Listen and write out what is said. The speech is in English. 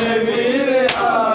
I'll be there.